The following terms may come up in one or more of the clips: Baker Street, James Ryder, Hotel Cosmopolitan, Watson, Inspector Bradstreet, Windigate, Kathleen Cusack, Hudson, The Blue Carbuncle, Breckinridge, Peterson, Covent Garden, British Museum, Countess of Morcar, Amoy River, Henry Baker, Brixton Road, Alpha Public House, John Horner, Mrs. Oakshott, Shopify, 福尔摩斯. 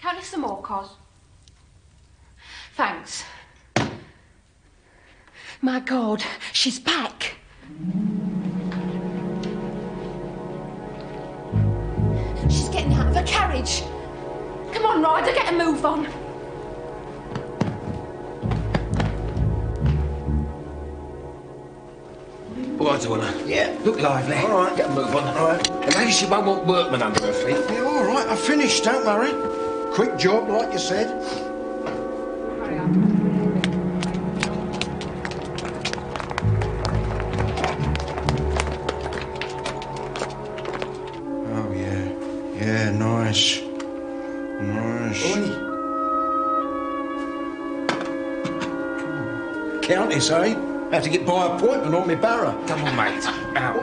Countess of Morcar. Thanks. My God, she's back. She's getting out of her carriage. Come on, Ryder, get a move on. All right, Donna. Yeah. Look lively. All right. Get a move on. All right. And maybe she won't want workmen under her feet. Yeah, all right. I finished. Don't worry. Quick job, like you said. Hurry up. Oh, yeah. Yeah, nice. Nice. Oi. Countess, eh? I have to get by appointment on me barra. Come on, mate. Out.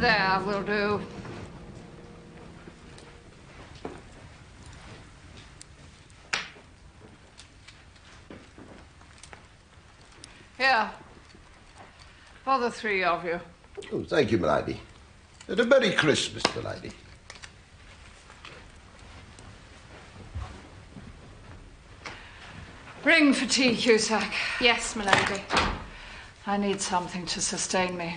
There will do. Here. For the three of you. Oh, thank you, m'lady. And a Merry Christmas, m'lady. Ring for tea, Cusack. Yes, m'lady. I need something to sustain me.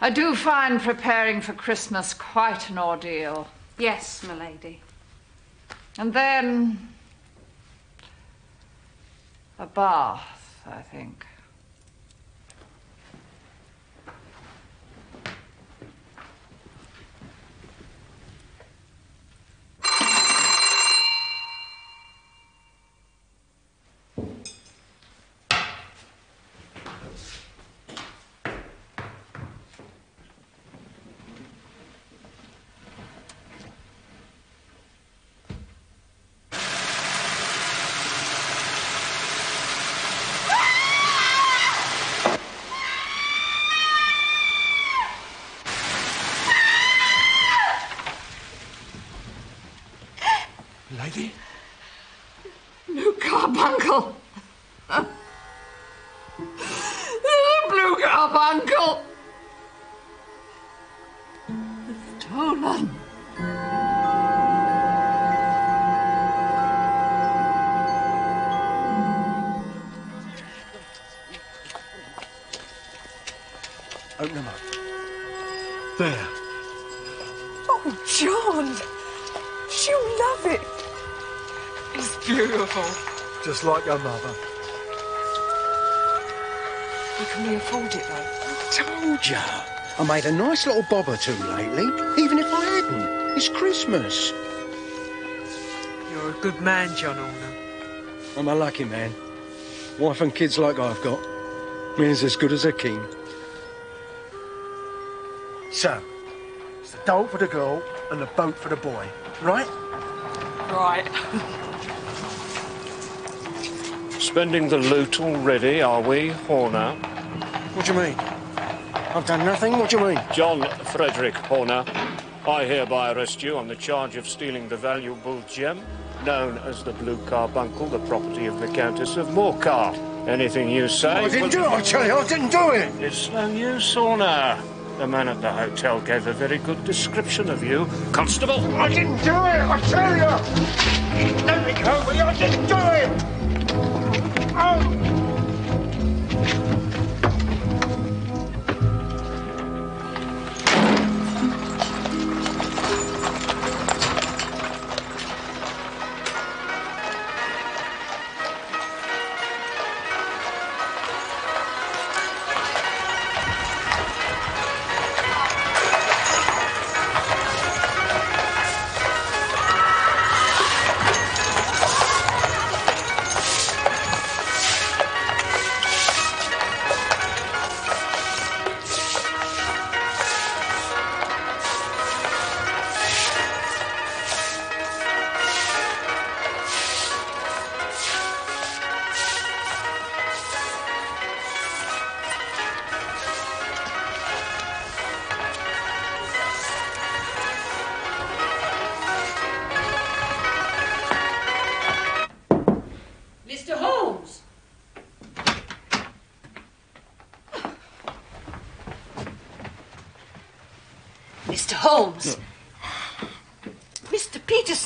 I do find preparing for Christmas quite an ordeal. Yes, m'lady. And then a bath, I think. Blue Carbuncle! Blue Carbuncle! Stolen! Open them up. There. Oh, John! She'll love it! It's beautiful. Just like your mother. How can we afford it, though? I told you. I made a nice little bob or two lately, even if I hadn't. It's Christmas. You're a good man, John Horner. I'm a lucky man. Wife and kids like I've got. Me's as good as a king. So, it's the doll for the girl and the boat for the boy, right? Right. Spending the loot already, are we, Horner? What do you mean? I've done nothing, what do you mean? John Frederick Horner, I hereby arrest you on the charge of stealing the valuable gem known as the Blue Carbuncle, the property of the Countess of Morcar. Anything you say... I didn't do it, I tell you, I didn't do it! It's no use, Horner. The man at the hotel gave a very good description of you. Constable! I didn't do it, I tell you! Let me go, will you? I didn't do it!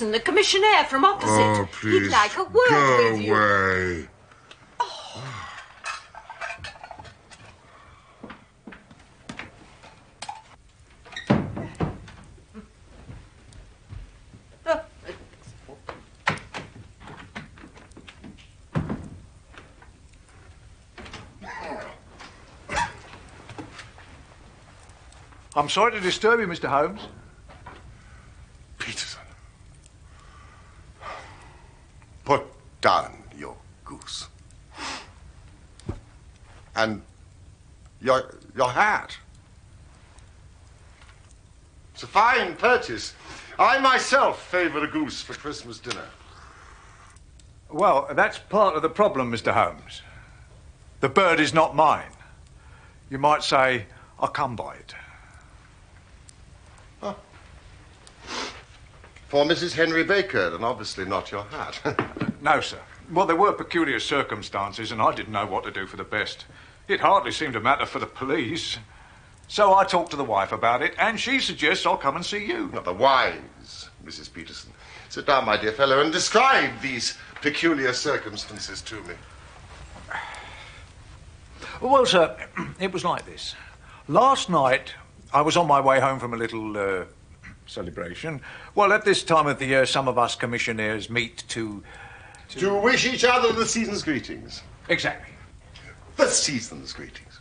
The commissionaire from opposite. Oh, please. He'd like a word go with you. Away. Oh. I'm sorry to disturb you, Mr. Holmes. And your hat. It's a fine purchase. I myself favor a goose for Christmas dinner. Well, that's part of the problem, Mr. Holmes. The bird is not mine. You might say, I come by it. Oh. For Mrs. Henry Baker, and obviously not your hat. No, sir. Well, there were peculiar circumstances, and I didn't know what to do for the best. It hardly seemed to matter for the police. So I talked to the wife about it, and she suggests I'll come and see you. Not the wives, Mrs. Peterson. Sit down, my dear fellow, and describe these peculiar circumstances to me. Well, sir, it was like this. Last night, I was on my way home from a little, celebration. Well, at this time of the year, some of us commissionaires meet to wish each other the season's greetings. Exactly. The season's greetings.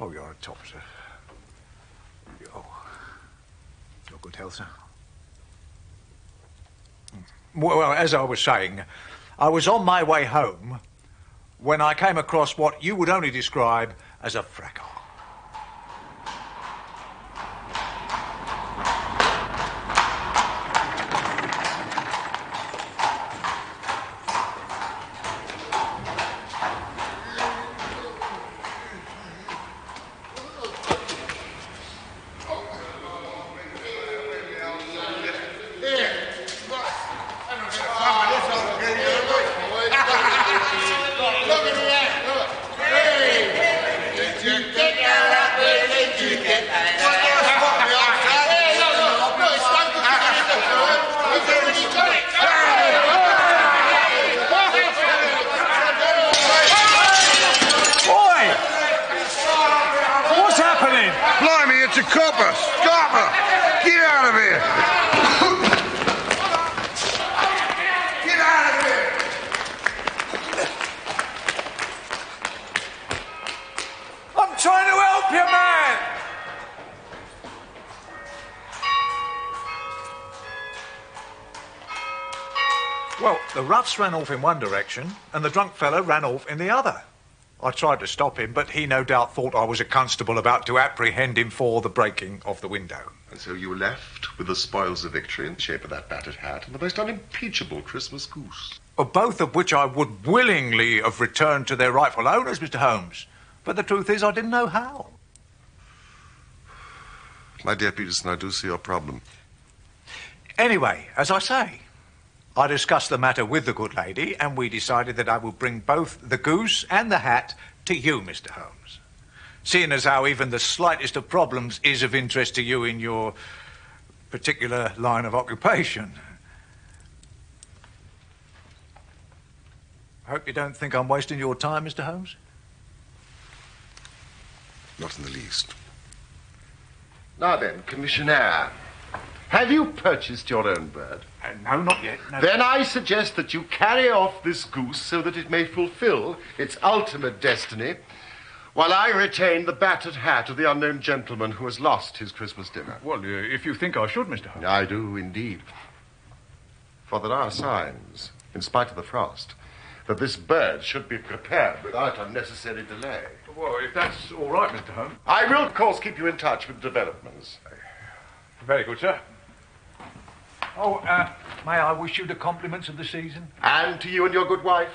Oh, you're a top, sir. Oh, your good health, sir. Well, as I was saying, I was on my way home when I came across what you would only describe as a fracas. Well, the roughs ran off in one direction and the drunk fellow ran off in the other. I tried to stop him, but he no doubt thought I was a constable about to apprehend him for the breaking of the window. And so you were left with the spoils of victory in the shape of that battered hat and the most unimpeachable Christmas goose. Both of which I would willingly have returned to their rightful owners, Mr. Holmes. But the truth is, I didn't know how. My dear Peterson, I do see your problem. Anyway, as I say, I discussed the matter with the good lady, and we decided that I would bring both the goose and the hat to you, Mr. Holmes. Seeing as how even the slightest of problems is of interest to you in your particular line of occupation. I hope you don't think I'm wasting your time, Mr. Holmes. Not in the least. Now then, Commissioner, have you purchased your own bird? No, not yet. No. Then I suggest that you carry off this goose so that it may fulfill its ultimate destiny, while I retain the battered hat of the unknown gentleman who has lost his Christmas dinner. Well, if you think I should, Mr. Holmes. I do, indeed. For there are signs, in spite of the frost, that this bird should be prepared without unnecessary delay. Well, if that's all right, Mr. Holmes. I will, of course, keep you in touch with developments. Very good, sir. Oh, may I wish you the compliments of the season? And to you and your good wife.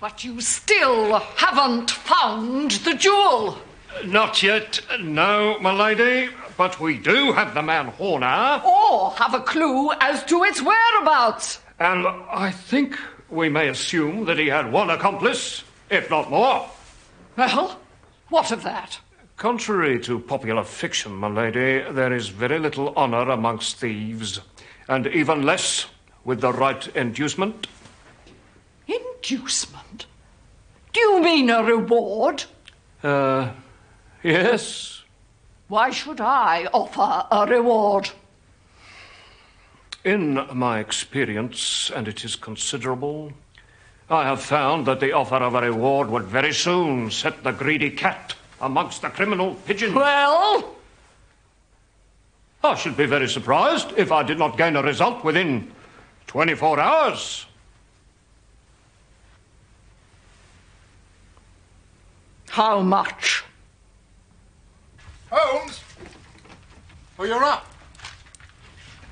But you still haven't found the jewel. Not yet, no, my lady. But we do have the man Horner. Or have a clue as to its whereabouts. And I think we may assume that he had one accomplice, if not more. Well, what of that? Contrary to popular fiction, my lady, there is very little honour amongst thieves, and even less with the right inducement. Inducement? Do you mean a reward? Yes. Why should I offer a reward? In my experience, and it is considerable, I have found that the offer of a reward would very soon set the greedy cat amongst the criminal pigeons. Well? I should be very surprised if I did not gain a result within 24 hours. How much? Holmes? Oh, you're up.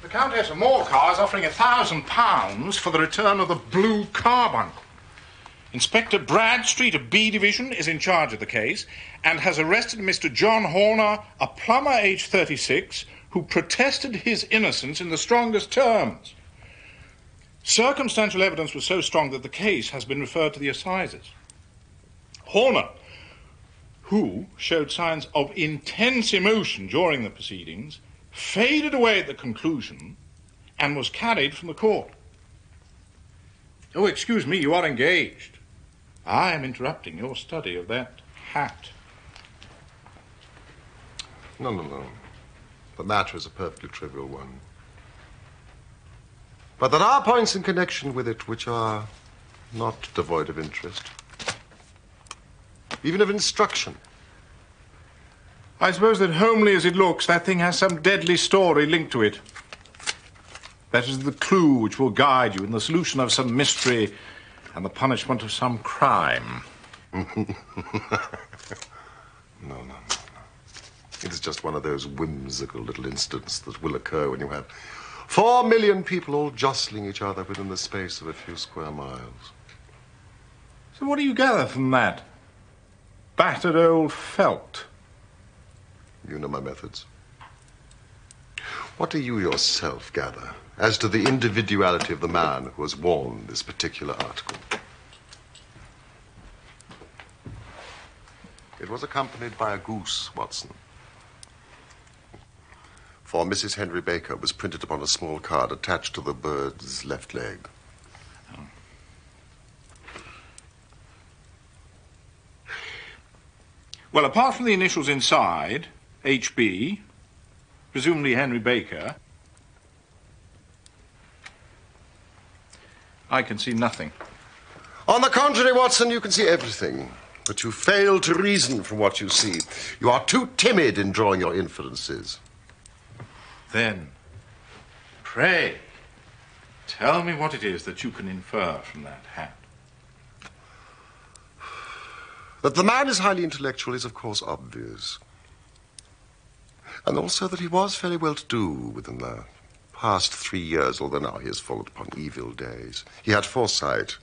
The Countess of Morcar is offering £1,000 for the return of the Blue Carbuncle. Inspector Bradstreet of B Division is in charge of the case and has arrested Mr. John Horner, a plumber aged 36, who protested his innocence in the strongest terms. Circumstantial evidence was so strong that the case has been referred to the assizes. Horner, who showed signs of intense emotion during the proceedings, faded away at the conclusion and was carried from the court. Oh, excuse me, you are engaged. I am interrupting your study of that hat. No. The matter is a perfectly trivial one. But there are points in connection with it which are not devoid of interest. Even of instruction. I suppose that, homely as it looks, that thing has some deadly story linked to it. That is the clue which will guide you in the solution of some mystery and the punishment of some crime. No. It is just one of those whimsical little incidents that will occur when you have 4 million people all jostling each other within the space of a few square miles. So what do you gather from that? Battered old felt. You know my methods. What do you yourself gather as to the individuality of the man who has worn this particular article? It was accompanied by a goose, Watson. For Mrs. Henry Baker was printed upon a small card attached to the bird's left leg. Well, apart from the initials inside, HB, presumably Henry Baker, I can see nothing. On the contrary, Watson, you can see everything, but you fail to reason from what you see. You are too timid in drawing your inferences. Then, pray, tell me what it is that you can infer from that hat. That the man is highly intellectual is, of course, obvious. And also that he was fairly well-to-do within the past 3 years, although now he has fallen upon evil days. He had foresight,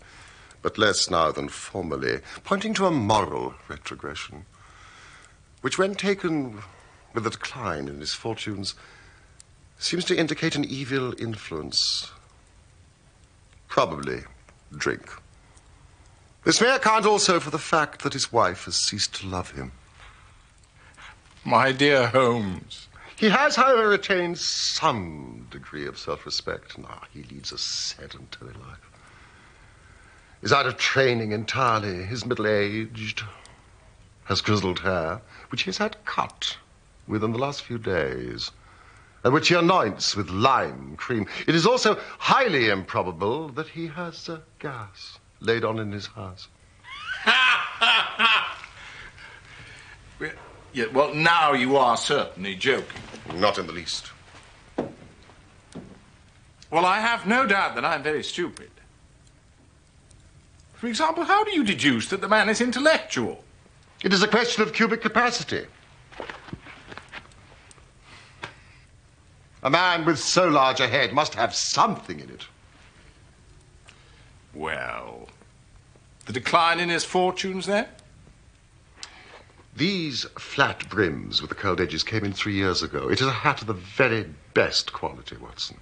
but less now than formerly, pointing to a moral retrogression, which, when taken with a decline in his fortunes, seems to indicate an evil influence. Probably drink. This may account also for the fact that his wife has ceased to love him. My dear Holmes. He has, however, retained some degree of self-respect. Now he leads a sedentary life. Is out of training entirely. He's middle-aged, has grizzled hair, which he's had cut within the last few days, and which he anoints with lime cream. It is also highly improbable that he has gas laid on in his house. Yeah, well, now you are certainly joking. Not in the least. Well, I have no doubt that I'm very stupid. For example, how do you deduce that the man is intellectual? It is a question of cubic capacity. A man with so large a head must have something in it. Well, the decline in his fortunes then? These flat brims with the curled edges came in 3 years ago. It is a hat of the very best quality, Watson.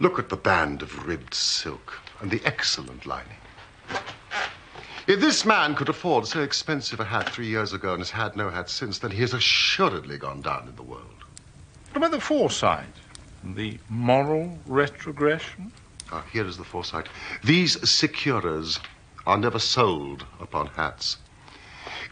Look at the band of ribbed silk and the excellent lining. If this man could afford so expensive a hat 3 years ago and has had no hat since, then he has assuredly gone down in the world. What about the foresight? The moral retrogression? Ah, here is the foresight. These securers are never sold upon hats.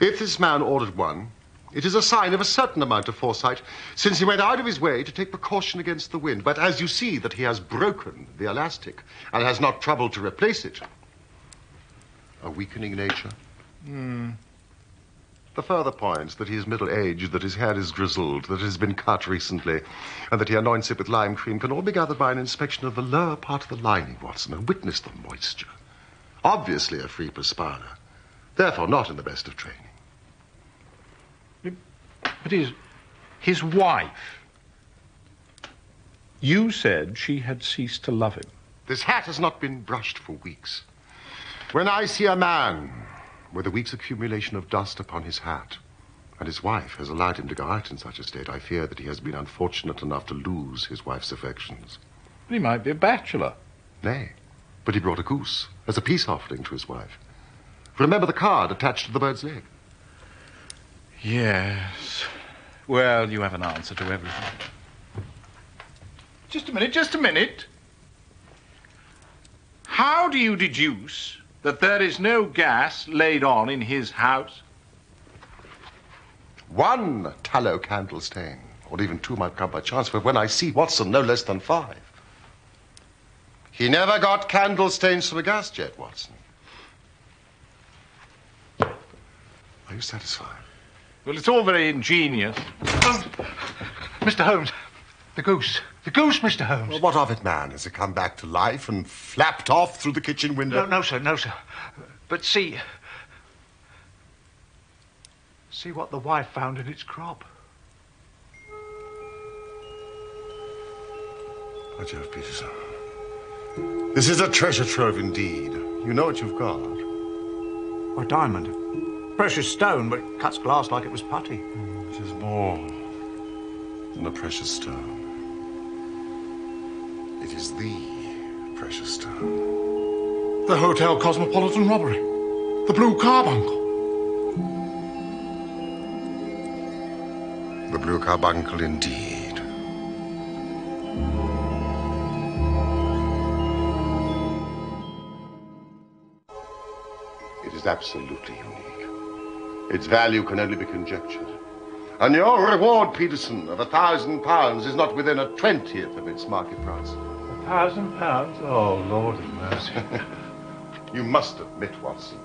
If this man ordered one, it is a sign of a certain amount of foresight, since he went out of his way to take precaution against the wind. But as you see that he has broken the elastic and has not troubled to replace it, a weakening nature. The further points, that he is middle-aged, that his hair is grizzled, that it has been cut recently, and that he anoints it with lime cream, can all be gathered by an inspection of the lower part of the lining, Watson, and witness the moisture. Obviously a free perspirer, therefore not in the best of training. But his wife, you said she had ceased to love him. This hat has not been brushed for weeks. When I see a man with a week's accumulation of dust upon his hat, and his wife has allowed him to go out in such a state, I fear that he has been unfortunate enough to lose his wife's affections. But he might be a bachelor. Nay, but he brought a goose as a peace offering to his wife. Remember the card attached to the bird's leg. Yes. Well, you have an answer to everything. Just a minute, just a minute. How do you deduce that there is no gas laid on in his house? One tallow candle stain, or even two might come by chance, but when I see, Watson, no less than five. He never got candle stains from a gas jet, Watson. Are you satisfied? Well, it's all very ingenious. Mr. Holmes, the goose. The goose, Mr. Holmes. Well, what of it, man? Has it come back to life and flapped off through the kitchen window? No, no, sir, no, sir. But see... see what the wife found in its crop. By Jove, Peterson. This is a treasure trove indeed. You know what you've got. Or a diamond. Precious stone, but it cuts glass like it was putty. It is more than a precious stone. It is the precious stone. The Hotel Cosmopolitan robbery. The Blue Carbuncle. The Blue Carbuncle, indeed. It is absolutely unique. Its value can only be conjectured. And your reward, Peterson, of £1,000 is not within a 20th of its market price. £1,000? Oh, Lord of mercy. you must admit, Watson,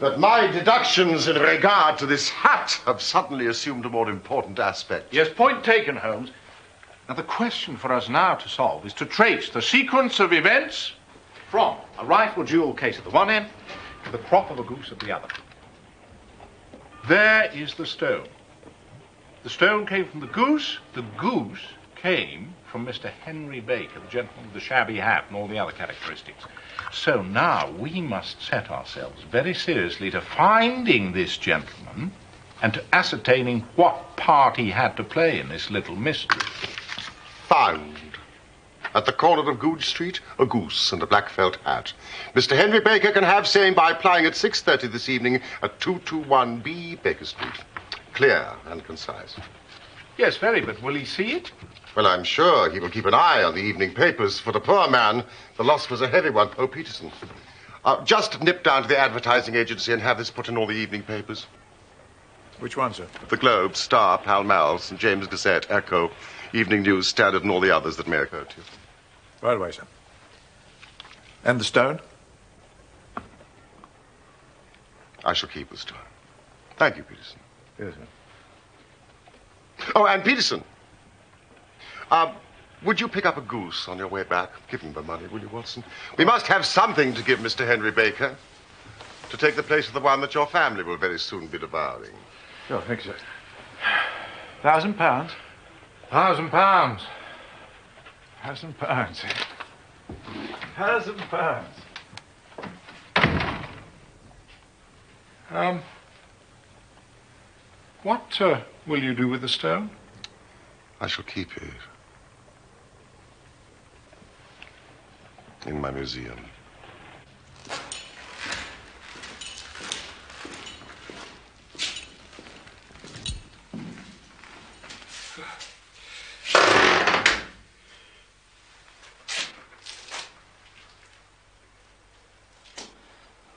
that my deductions in regard to this hat have suddenly assumed a more important aspect. Yes, point taken, Holmes. Now, the question for us now to solve is to trace the sequence of events from a rifle duel case at the one end to the crop of a goose at the other. There is the stone. The stone came from the goose. The goose came from Mr. Henry Baker, the gentleman with the shabby hat and all the other characteristics. So now we must set ourselves very seriously to finding this gentleman and to ascertaining what part he had to play in this little mystery. Found. At the corner of Goodge Street, a goose and a black felt hat. Mr. Henry Baker can have same by applying at 6:30 this evening at 221B Baker Street. Clear and concise. Yes, very, but will he see it? Well, I'm sure he will keep an eye on the evening papers. For the poor man, the loss was a heavy one. Oh, Peterson, just nip down to the advertising agency and have this put in all the evening papers. Which one, sir? The Globe, Star, Pall Mall, St. James Gazette, Echo, Evening News, Standard, and all the others that may occur to you. Right away, sir. And the stone? I shall keep the stone. Thank you, Peterson. Yes, sir. Oh, and Peterson, would you pick up a goose on your way back? Give him the money, will you, Watson? We must have something to give Mr. Henry Baker to take the place of the one that your family will very soon be devouring. Sure, thank you, sir. £1,000? £1,000. £1,000. £1,000. What will you do with the stone? I shall keep it in my museum.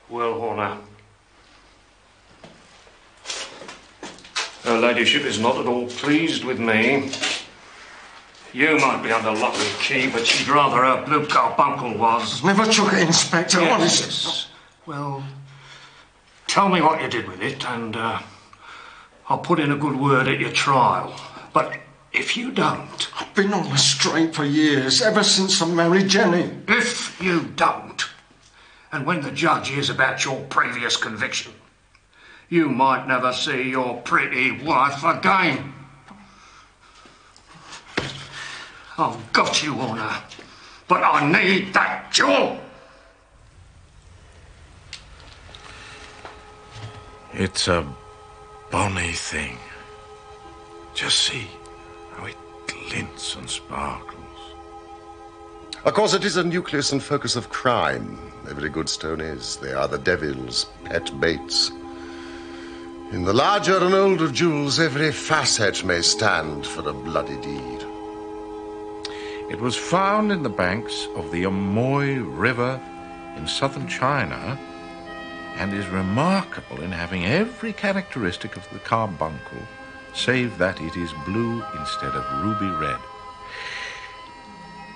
Well, Horner, her ladyship is not at all pleased with me. You might be under lock and key, but she'd rather her Blue Carbuncle was. Never took it, Inspector. Yes. What is this? Well, tell me what you did with it, and I'll put in a good word at your trial. But if you don't... I've been on the straight for years, ever since I married Jenny. If you don't, and when the judge hears about your previous conviction, you might never see your pretty wife again. I've got you, Honor, but I need that jewel. It's a bonny thing. Just see how it glints and sparkles. Of course, it is a nucleus and focus of crime. Every good stone is. They are the devil's pet baits. In the larger and older jewels, every facet may stand for a bloody deed. It was found in the banks of the Amoy River in southern China and is remarkable in having every characteristic of the carbuncle, save that it is blue instead of ruby red.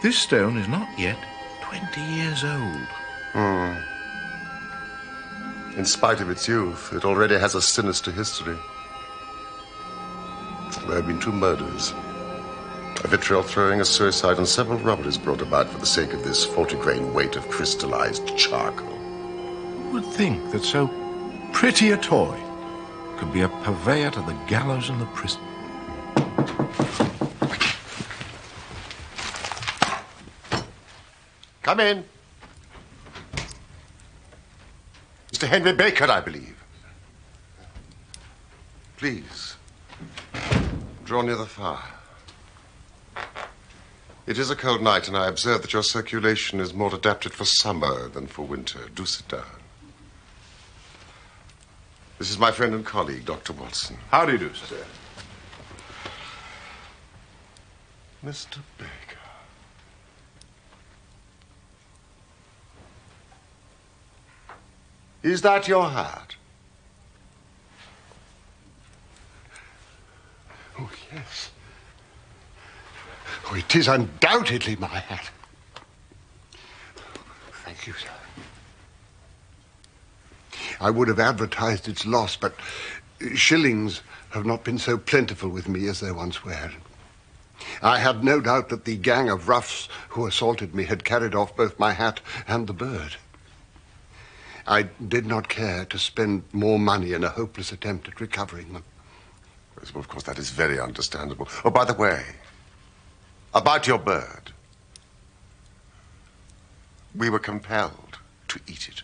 This stone is not yet 20 years old. In spite of its youth, it already has a sinister history. There have been 2 murders, a vitriol throwing, a suicide, and several robberies brought about for the sake of this 40-grain weight of crystallized charcoal. Who would think that so pretty a toy could be a purveyor to the gallows and the prison? Come in. Mr. Henry Baker, I believe. Please, draw near the fire. It is a cold night, and I observe that your circulation is more adapted for summer than for winter. Do sit down. This is my friend and colleague, Dr. Watson. How do you do, sir? Mr. Baker. Is that your hat? Oh, yes. Oh, it is undoubtedly my hat. Thank you, sir. I would have advertised its loss, but shillings have not been so plentiful with me as they once were. I had no doubt that the gang of roughs who assaulted me had carried off both my hat and the bird. I did not care to spend more money in a hopeless attempt at recovering them. Well, of course, that is very understandable. Oh, by the way, about your bird. We were compelled to eat it.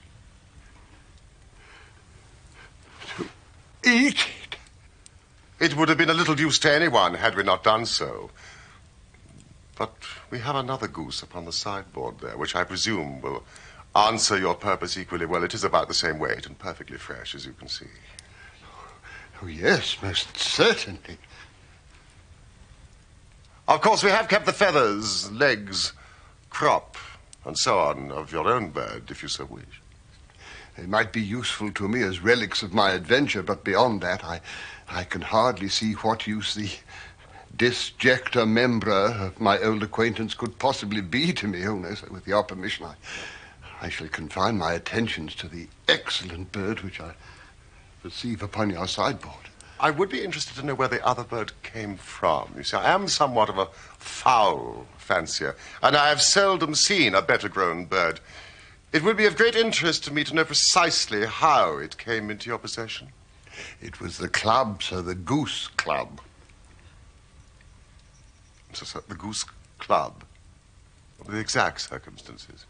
To eat it? It would have been a little use to anyone had we not done so. But we have another goose upon the sideboard there, which I presume will answer your purpose equally well. It is about the same weight and perfectly fresh, as you can see. Oh, yes, most certainly. Of course, we have kept the feathers, legs, crop, and so on, of your own bird, if you so wish. They might be useful to me as relics of my adventure, but beyond that, I can hardly see what use the disjecta membra of my old acquaintance could possibly be to me. Oh, no, so with your permission, I shall confine my attentions to the excellent bird which I receive upon your sideboard. I would be interested to know where the other bird came from. You see, I am somewhat of a fowl fancier, and I have seldom seen a better-grown bird. It would be of great interest to me to know precisely how it came into your possession. It was the club, sir, the Goose Club. Sir, the Goose Club? The exact circumstances?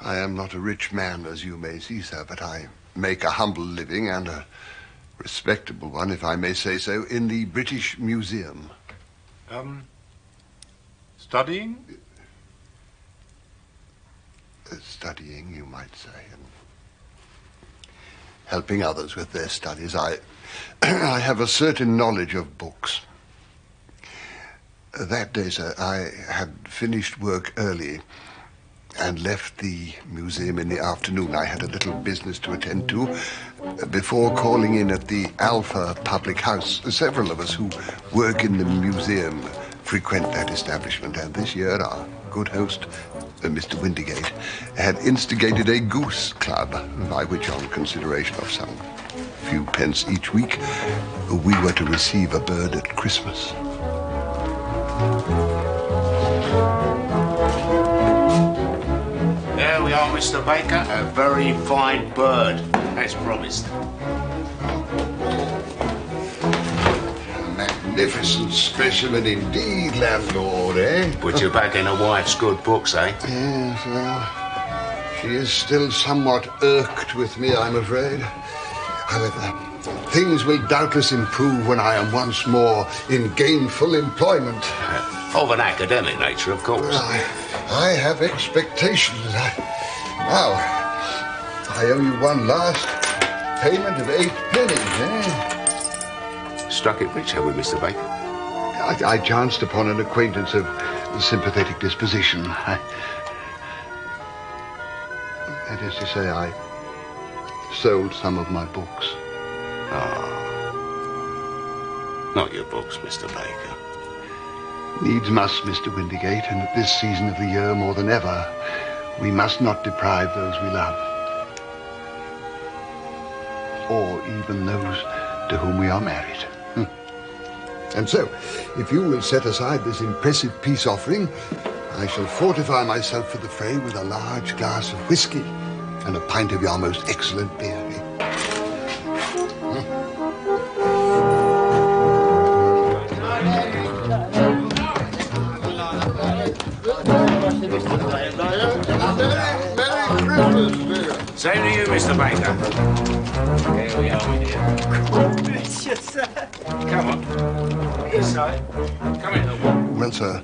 I am not a rich man, as you may see, sir, but I make a humble living, and a respectable one, if I may say so, in the British Museum. Studying? Studying, you might say, and helping others with their studies. I have a certain knowledge of books. That day, sir, I had finished work early and left the museum in the afternoon. I had a little business to attend to before calling in at the Alpha Public House. Several of us who work in the museum frequent that establishment, and this year our good host, Mr. Windigate, had instigated a goose club, by which, on consideration of some few pence each week, we were to receive a bird at Christmas. Mr. Baker, a very fine bird, as promised. A magnificent specimen indeed, landlord, eh? Put you back in a wife's good books, eh? Yes, well, she is still somewhat irked with me, I'm afraid. However, things will doubtless improve when I am once more in gainful employment. Of an academic nature, of course. I have expectations. Now, I owe you one last payment of 8 pennies, eh? Struck it rich, have we, Mr. Baker? I chanced upon an acquaintance of sympathetic disposition. That is to say, I sold some of my books. Ah. Not your books, Mr. Baker. Needs must, Mr. Windigate, and at this season of the year more than ever, we must not deprive those we love, or even those to whom we are married. And so, if you will set aside this impressive peace offering, I shall fortify myself for the fray with a large glass of whiskey and a pint of your most excellent beer. Same to you, Mr. Baker. Here we are, my dear. Gracious, sir. Come on. Here, sir. Come in, little. Well, sir,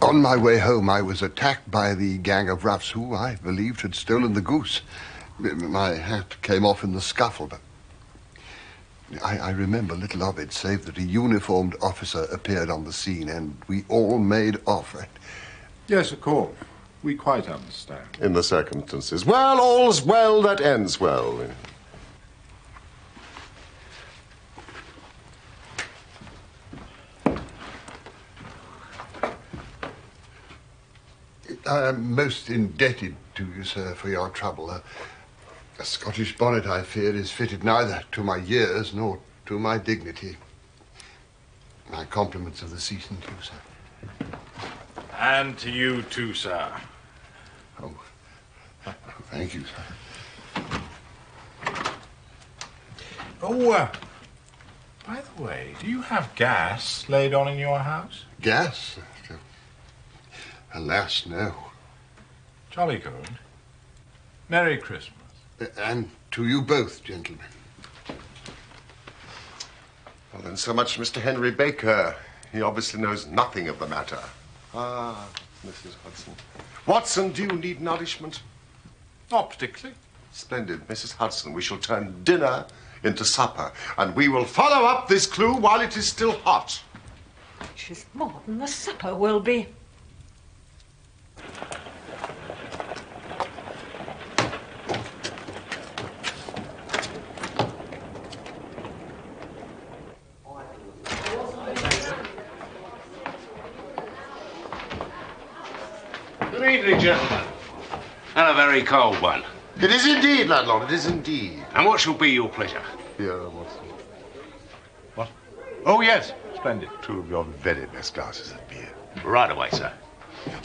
on my way home, I was attacked by the gang of roughs who I believed had stolen the goose. My hat came off in the scuffle, but I remember little of it, save that a uniformed officer appeared on the scene, and we all made off. Yes, of course. We quite understand. In the circumstances. Well, all's well that ends well. I am most indebted to you, sir, for your trouble. A Scottish bonnet, I fear, is fitted neither to my years nor to my dignity. My compliments of the season to you, sir. And to you too, sir. Oh, thank you, sir. Oh, by the way, do you have gas laid on in your house? Gas? Alas, no. Jolly good. Merry Christmas. And to you both, gentlemen. Well, then, so much Mr. Henry Baker. He obviously knows nothing of the matter. Ah, Mrs. Hudson. Watson, do you need nourishment? Not particularly. Splendid. Mrs. Hudson, we shall turn dinner into supper, and we will follow up this clue while it is still hot. Which is more than the supper will be. Gentlemen, and a very cold one. It is indeed, landlord, it is indeed. And what shall be your pleasure? Here, Watson. What? Oh, yes, splendid. Two of your very best glasses of beer. Right away, sir.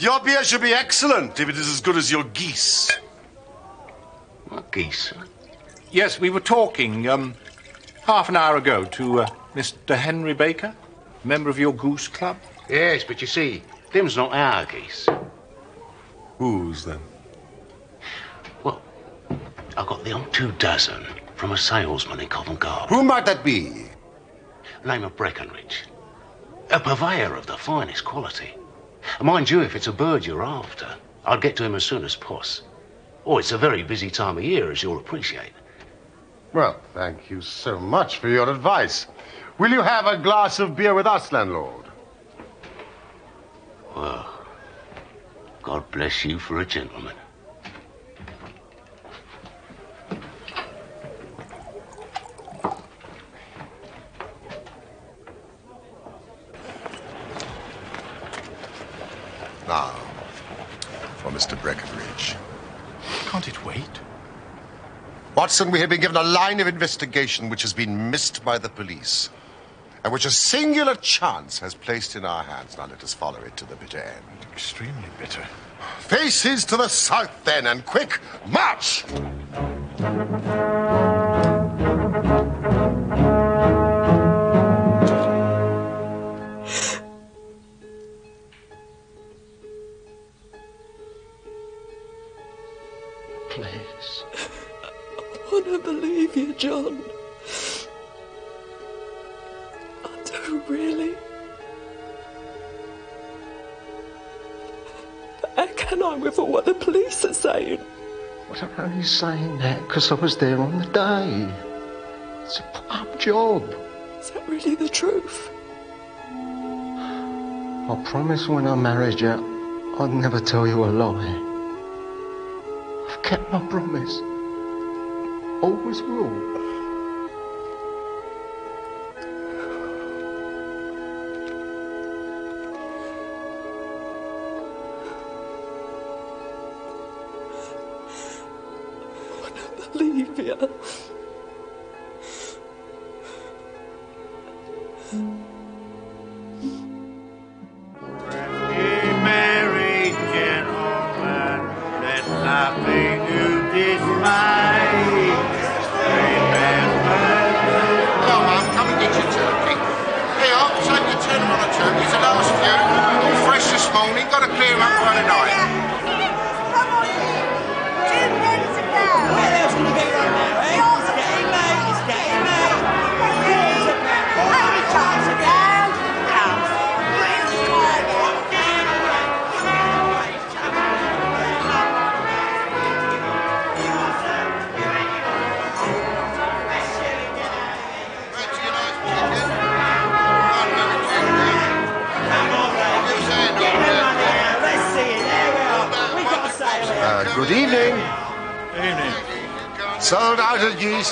Your beer should be excellent if it is as good as your geese. What geese? Yes, we were talking half an hour ago to Mr. Henry Baker, member of your goose club. Yes, but you see, them's not our geese. Whose, then? Well, I got the old 2 dozen from a salesman in Covent Garden. Who might that be? Name of Breckinridge. A purveyor of the finest quality. Mind you, if it's a bird you're after, I'll get to him as soon as poss. Oh, it's a very busy time of year, as you'll appreciate. Well, thank you so much for your advice. Will you have a glass of beer with us, landlord? Well... God bless you for a gentleman. Now, for Mr. Breckinridge. Can't it wait? Watson, we have been given a line of investigation which has been missed by the police, and which a singular chance has placed in our hands. Now let us follow it to the bitter end. Extremely bitter. Faces to the south, then, and quick march! Please. I don't believe you, John. Really? How can I with all what the police are saying? Well, I'm only saying that because I was there on the day. It's a put-up job. Is that really the truth? I promise when I married you, I'd never tell you a lie. I've kept my promise. Always will.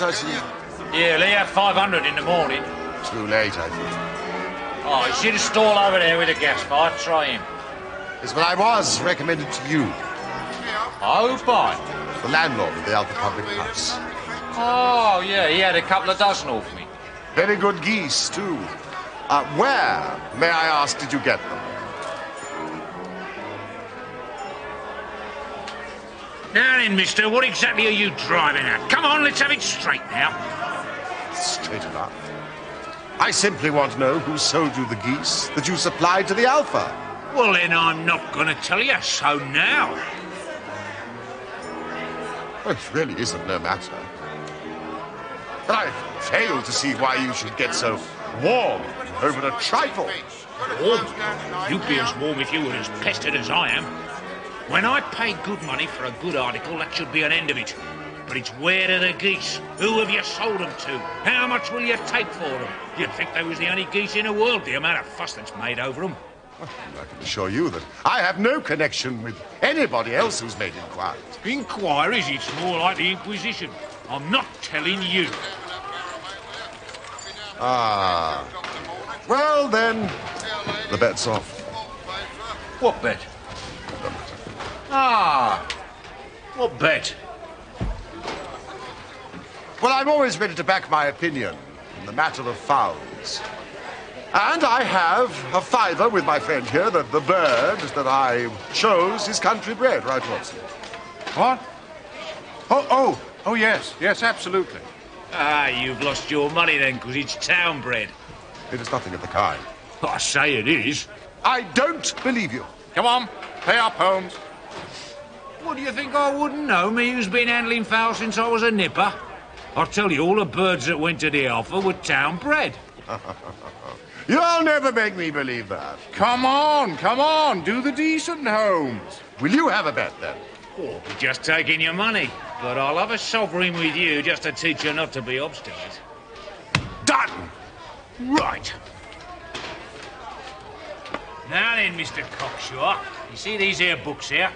I see. Yeah, they had 500 in the morning. Too late, I think. Oh, you should have stalled over there with a gas fire. Try him. Yes, but I was recommended to you. Oh, bye. the landlord of the Alpha Public House. Oh, yeah, he had a couple of dozen off me. Very good geese, too. Where, may I ask, did you get them? Now then, mister, what exactly are you driving at? Come on, let's have it straight now. Straight enough. I simply want to know who sold you the geese that you supplied to the Alpha. Well, then I'm not going to tell you, so now. Well, it really is of no matter. But I fail to see why you should get so warm over a trifle. Warm? You'd be as warm if you were as pestered as I am. When I pay good money for a good article, that should be an end of it. But it's where are the geese? Who have you sold them to? How much will you take for them? You'd think they was the only geese in the world, the amount of fuss that's made over them. Well, I can assure you that I have no connection with anybody else who's made inquiries. Inquiries? It's more like the Inquisition. I'm not telling you. Ah. Well, then, the bet's off. What bet? Ah. What bet? Well, I'm always ready to back my opinion in the matter of fowls. And I have a fiver with my friend here that the bird that I chose is country bred, right, Watson? What? Oh, yes, absolutely. Ah, you've lost your money then, because it's town bred. It is nothing of the kind. I say it is. I don't believe you. Come on, pay up, Holmes. What do you think I wouldn't know? Me who's been handling fowls since I was a nipper? I'll tell you, all the birds that went to the Alpha were town bred. You'll never make me believe that. Come on, do the decent, Holmes. Will you have a bet, then? Oh, we're just taking your money. But I'll have a sovereign with you just to teach you not to be obstinate. Done! Right. Now then, Mr. Cocksure, you see these here books here?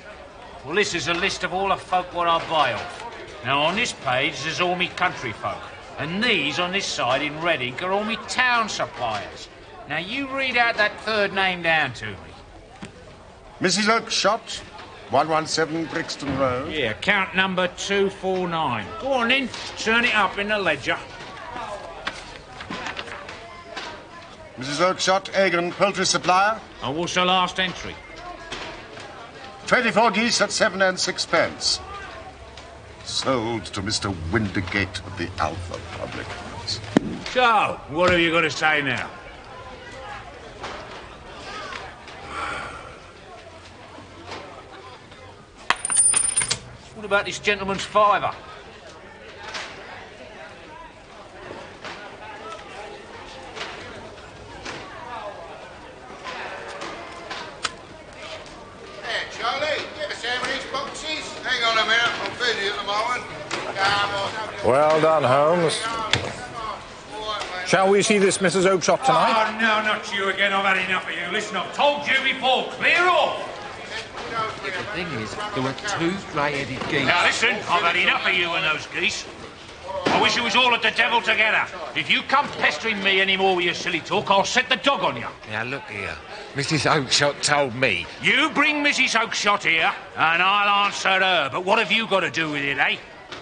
Well, this is a list of all the folk what I buy off. Now, on this page, there's all me country folk. And these on this side in red ink are all me town suppliers. Now, you read out that third name down to me. Mrs. Oakshott, 117 Brixton Road. Yeah, account number 249. Go on in, turn it up in the ledger. Mrs. Oakshott, egg and poultry supplier. Oh, what's the last entry? 24 geese at 7 and 6 pence. Sold to Mr. Windigate of the Alpha Public House. So, what are you going to say now? What about this gentleman's fiver? Hey, Charlie, give us over these boxes. Hang on a minute, I'm busy at the moment. Well done, Holmes. Shall we see this Mrs. Oakshott tonight? Oh, no, not you again. I've had enough of you. Listen, I've told you before. Clear off! The thing is, there were 2 grey-headed geese. Now listen, I've had enough of you and those geese. I wish you was all at the devil together. If you come pestering me any more with your silly talk, I'll set the dog on you. Now look here, Mrs. Oakshott told me. You bring Mrs. Oakshott here, and I'll answer her. But what have you got to do with it, eh?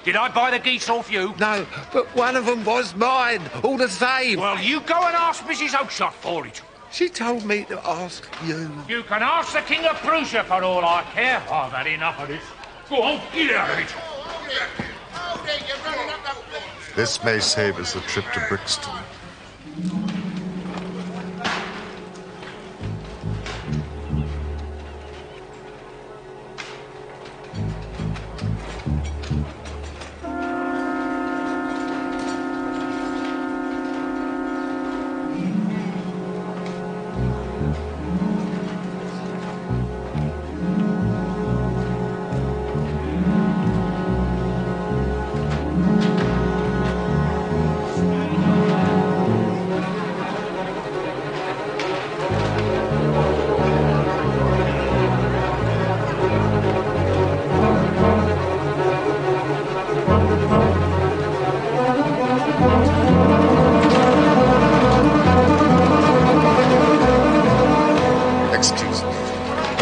Did I buy the geese off you? No, but one of them was mine, all the same. Well, you go and ask Mrs. Oakshott for it. She told me to ask you. You can ask the King of Prussia for all I care. I've had enough of this. Go on, get out of it. This may save us a trip to Brixton.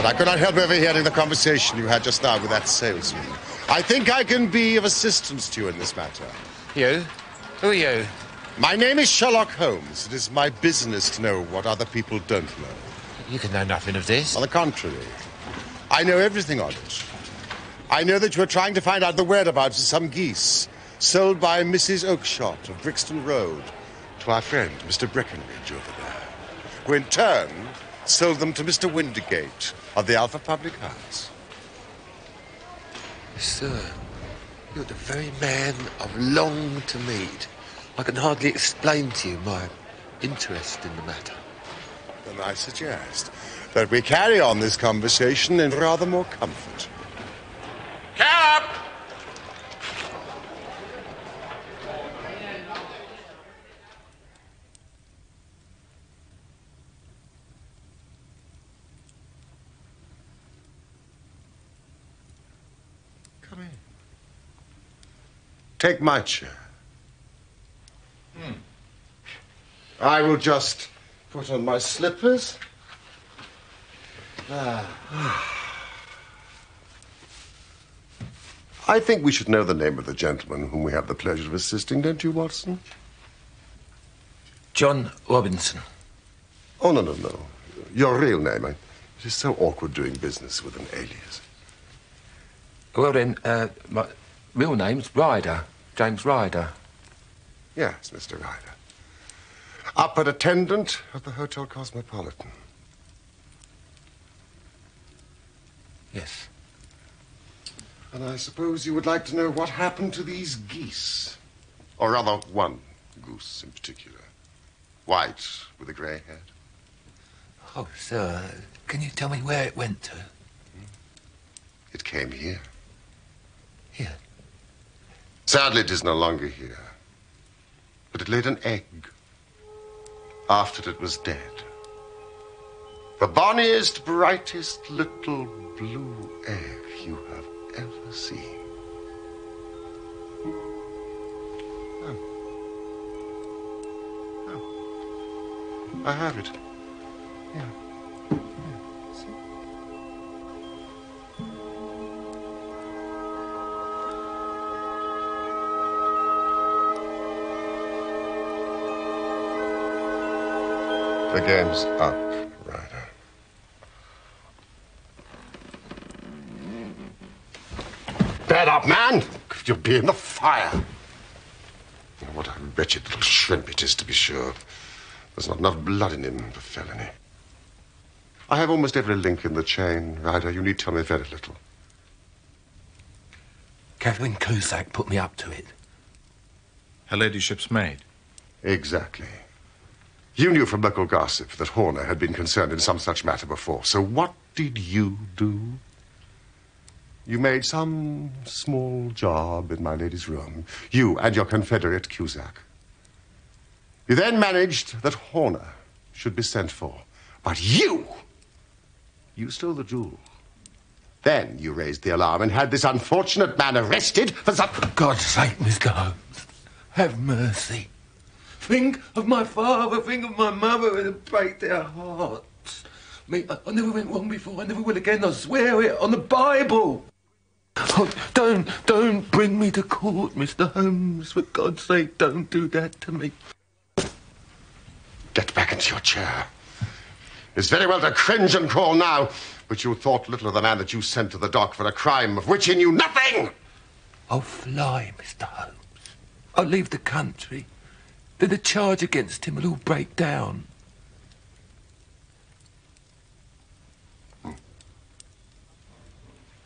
I could not help overhearing the conversation you had just now with that salesman. I think I can be of assistance to you in this matter. You? Who are you? My name is Sherlock Holmes. It is my business to know what other people don't know. You can know nothing of this. On the contrary, I know everything of it. I know that you are trying to find out the whereabouts of some geese sold by Mrs. Oakshott of Brixton Road to our friend, Mr. Breckinridge, over there, who in turn sold them to Mr. Windigate of the Alpha Public House. Sir, you're the very man I've longed to meet. I can hardly explain to you my interest in the matter. Then I suggest that we carry on this conversation in rather more comfort. Cab! Come in. Take my chair. I will just put on my slippers. I think we should know the name of the gentleman whom we have the pleasure of assisting, don't you, Watson? John Robinson. Oh, no. Your real name. It is so awkward doing business with an alias. Well, then, my real name's Ryder. James Ryder. Yes, Mr. Ryder. Up at attendant at the Hotel Cosmopolitan. Yes. And I suppose you would like to know what happened to these geese. Or rather, one goose in particular. White, with a grey head. Oh, sir, can you tell me where it went to? It came here. Here? Sadly, it is no longer here. But it laid an egg. After it was dead. The bonniest, brightest little blue egg you have ever seen. Oh. I have it. Yeah. See? The game's up, Ryder. Bed up, man! You'll be in the fire. What a wretched little shrimp it is, to be sure. There's not enough blood in him for felony. I have almost every link in the chain, Ryder. You need tell me very little. Kathleen Cusack put me up to it. Her ladyship's maid. Exactly. You knew from local gossip that Horner had been concerned in some such matter before, so what did you do? You made some small job in my lady's room, you and your confederate Cusack. You then managed that Horner should be sent for, but you stole the jewel. Then you raised the alarm and had this unfortunate man arrested for some... For God's sake, Mr. Holmes, have mercy. Think of my father, think of my mother, and it break their hearts. Mate, I never went wrong before, I never will again, I swear it, on the Bible. Oh, don't bring me to court, Mr. Holmes, for God's sake, don't do that to me. Get back into your chair. It's very well to cringe and crawl now, but you thought little of the man that you sent to the dock for a crime of which he knew nothing. I'll fly, Mr. Holmes. I'll leave the country. Then the charge against him will all break down.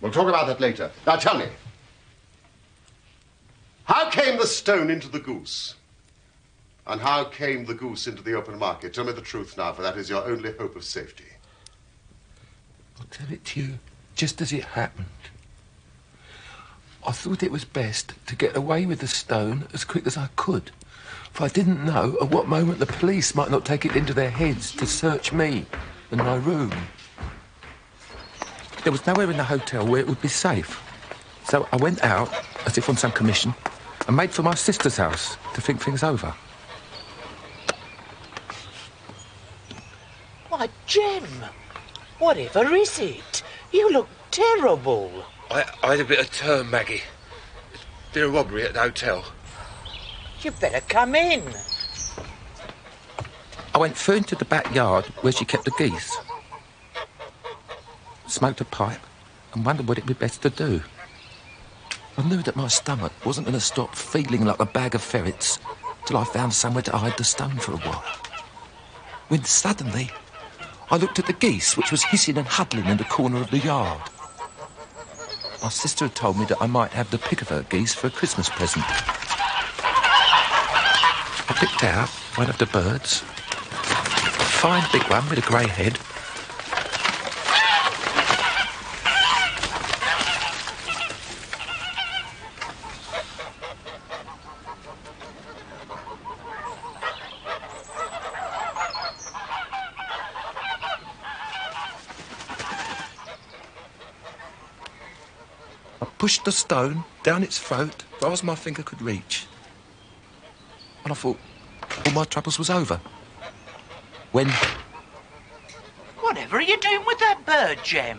We'll talk about that later. Now tell me, how came the stone into the goose? And how came the goose into the open market? Tell me the truth now, for that is your only hope of safety. I'll tell it to you just as it happened. I thought it was best to get away with the stone as quick as I could. For I didn't know at what moment the police might not take it into their heads to search me and my room. There was nowhere in the hotel where it would be safe. So I went out, as if on some commission, and made for my sister's house to think things over. Why, Jem, whatever is it? You look terrible. I had a bit of turn, Maggie. There's been a robbery at the hotel. You'd better come in. I went through into the backyard where she kept the geese, smoked a pipe and wondered what it would be best to do. I knew that my stomach wasn't going to stop feeling like a bag of ferrets till I found somewhere to hide the stone for a while. When suddenly I looked at the geese, which was hissing and huddling in the corner of the yard. My sister had told me that I might have the pick of her geese for a Christmas present. I picked out one of the birds, a fine big one with a grey head. Pushed the stone down its throat, as far as my finger could reach. And I thought all my troubles was over. When... Whatever are you doing with that bird, Jem?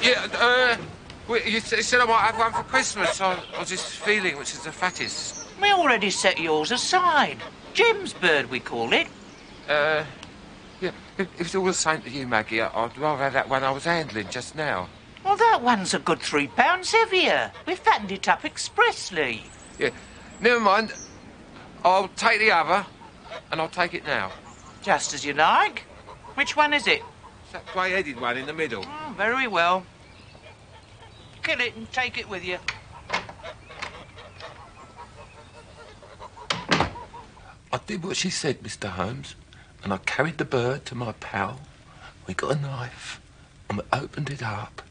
You said I might have one for Christmas. I was just feeling which is the fattest. We already set yours aside. Jem's bird, we call it. Yeah, if it's all the same to you, Maggie, I'd rather have that one I was handling just now. Well, that one's a good £3 heavier. We've fattened it up expressly. Yeah, never mind. I'll take the other, and I'll take it now. Just as you like. Which one is it? It's that grey-headed one in the middle. Oh, very well. Kill it and take it with you. I did what she said, Mr. Holmes, and I carried the bird to my pal. We got a knife, and we opened it up.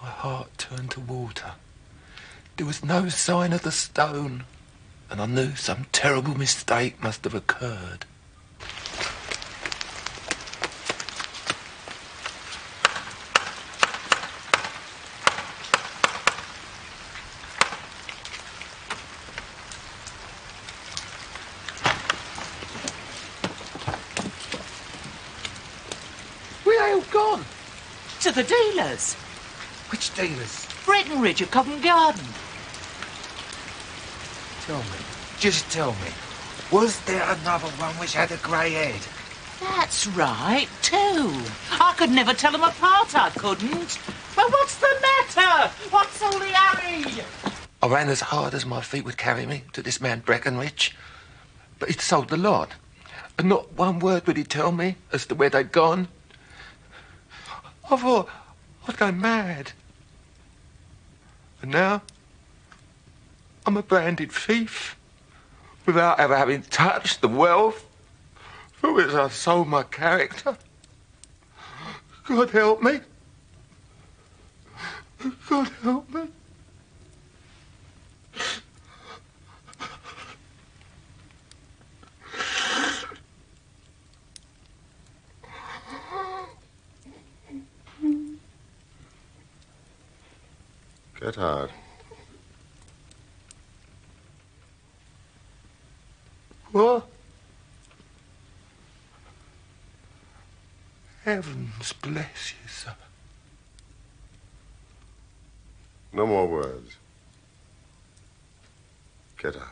My heart turned to water. There was no sign of the stone, and I knew some terrible mistake must have occurred. Where are they all gone? To the dealers. Which dealers? Breckinridge at Covent Garden. Tell me, just tell me, was there another one which had a grey head? That's right, two. I could never tell them apart, I couldn't. But what's the matter? What's all the hurry? I ran as hard as my feet would carry me to this man Breckinridge, but he'd sold the lot, and not one word would he tell me as to where they'd gone. I thought I'd go mad. And now, I'm a branded thief, without ever having touched the wealth for which I sold my character. God help me. God help me. Get hard. What? Heavens bless you, sir. No more words. Get out.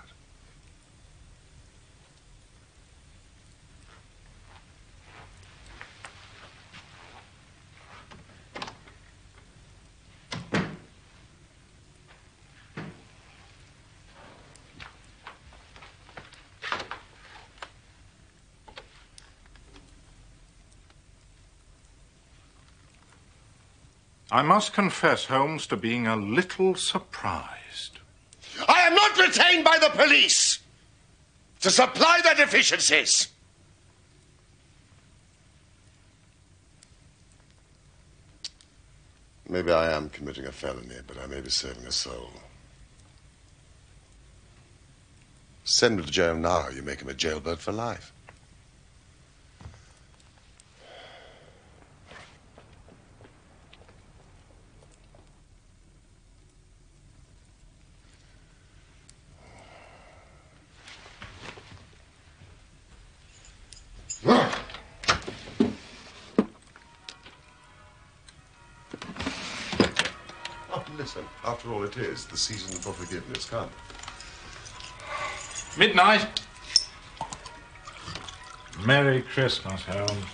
I must confess, Holmes, to being a little surprised. I am not retained by the police to supply their deficiencies. Maybe I am committing a felony, but I may be saving a soul. Send him to jail now, you make him a jailbird for life. Listen, after all, it is the season for forgiveness. Come. Midnight. Merry Christmas, Holmes.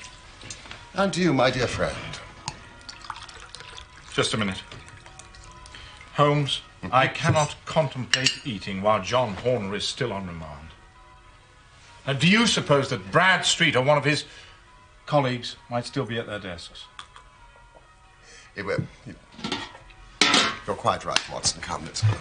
And to you, my dear friend. Just a minute. Holmes, I cannot contemplate eating while John Horner is still on remand. Now, do you suppose that Bradstreet or one of his colleagues might still be at their desks? You're quite right, Watson. Come, let's go.